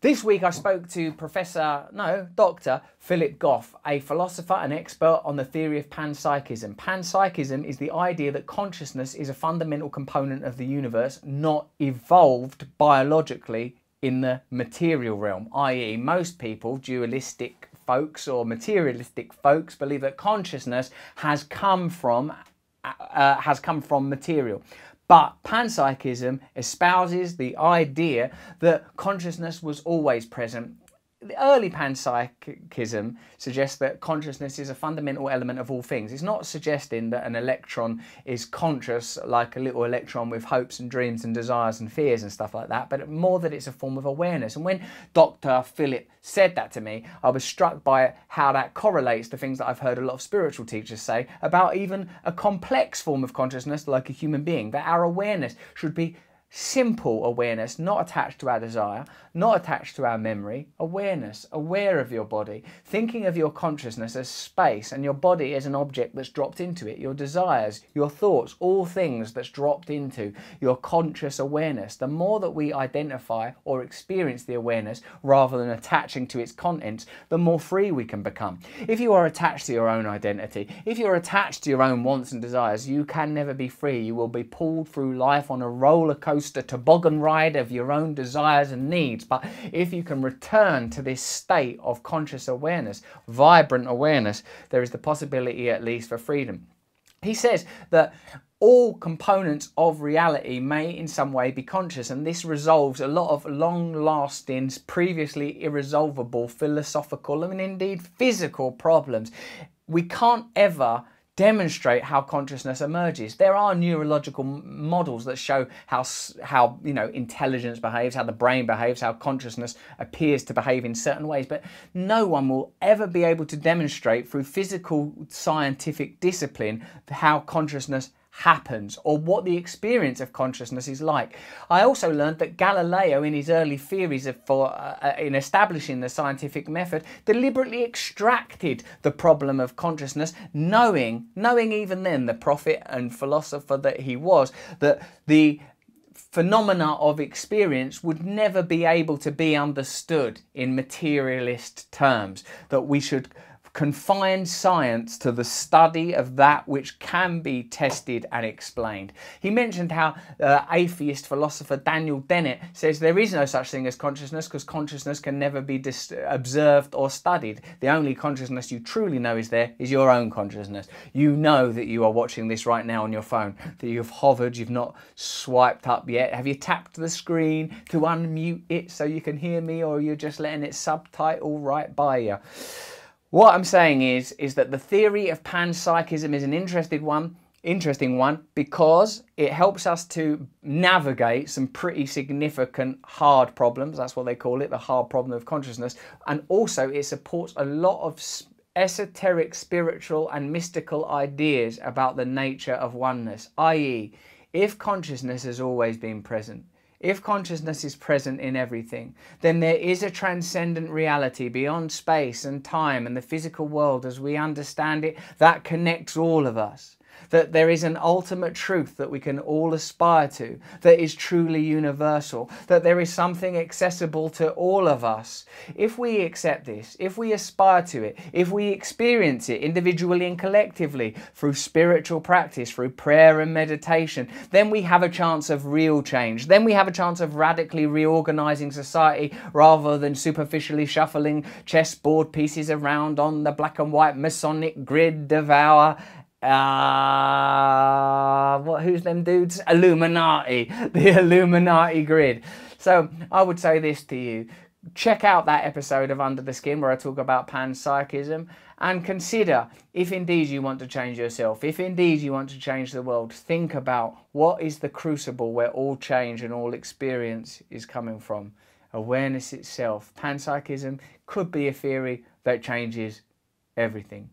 This week I spoke to Dr. Philip Goff, a philosopher and expert on the theory of panpsychism. Panpsychism is the idea that consciousness is a fundamental component of the universe, not evolved biologically in the material realm, i.e. most people, dualistic folks or materialistic folks, believe that consciousness has come from material. But panpsychism espouses the idea that consciousness was always present. The early panpsychism suggests that consciousness is a fundamental element of all things. It's not suggesting that an electron is conscious like a little electron with hopes and dreams and desires and fears and stuff like that, but more that it's a form of awareness. And when Dr. Philip said that to me, I was struck by how that correlates to things that I've heard a lot of spiritual teachers say about even a complex form of consciousness like a human being, that our awareness should be simple awareness, not attached to our desire, not attached to our memory. Awareness, aware of your body, thinking of your consciousness as space and your body as an object that's dropped into it, your desires, your thoughts, all things that's dropped into your conscious awareness. The more that we identify or experience the awareness rather than attaching to its contents, the more free we can become. If you are attached to your own identity, if you're attached to your own wants and desires, you can never be free. You will be pulled through life on a roller coaster, a toboggan ride of your own desires and needs. But if you can return to this state of conscious awareness, vibrant awareness, there is the possibility at least for freedom. He says that all components of reality may in some way be conscious, and this resolves a lot of long-lasting, previously irresolvable philosophical and indeed physical problems. We can't ever demonstrate how consciousness emerges. There are neurological models that show how intelligence behaves, how the brain behaves, how consciousness appears to behave in certain ways, but no one will ever be able to demonstrate through physical scientific discipline how consciousness happens or what the experience of consciousness is like. I also learned that Galileo, in his early theories in establishing the scientific method, deliberately extracted the problem of consciousness, knowing even then, the prophet and philosopher that he was, that the phenomena of experience would never be able to be understood in materialist terms, that we should confine science to the study of that which can be tested and explained. He mentioned how atheist philosopher Daniel Dennett says there is no such thing as consciousness because consciousness can never be observed or studied. The only consciousness you truly know is there is your own consciousness. You know that you are watching this right now on your phone, that you've hovered, you've not swiped up yet. Have you tapped the screen to unmute it so you can hear me, or you're just letting it subtitle right by you? What I'm saying is that the theory of panpsychism is an interesting one because it helps us to navigate some pretty significant hard problems. That's what they call it, the hard problem of consciousness. And also it supports a lot of esoteric, spiritual and mystical ideas about the nature of oneness, i.e. if consciousness has always been present, if consciousness is present in everything, then there is a transcendent reality beyond space and time and the physical world as we understand it that connects all of us. That there is an ultimate truth that we can all aspire to, that is truly universal, that there is something accessible to all of us. If we accept this, if we aspire to it, if we experience it individually and collectively through spiritual practice, through prayer and meditation, then we have a chance of real change. Then we have a chance of radically reorganizing society rather than superficially shuffling chessboard pieces around on the black and white Masonic grid of our who's them dudes? Illuminati. The Illuminati grid. So I would say this to you. Check out that episode of Under the Skin where I talk about panpsychism, and consider if indeed you want to change yourself, if indeed you want to change the world, think about what is the crucible where all change and all experience is coming from. Awareness itself. Panpsychism could be a theory that changes everything.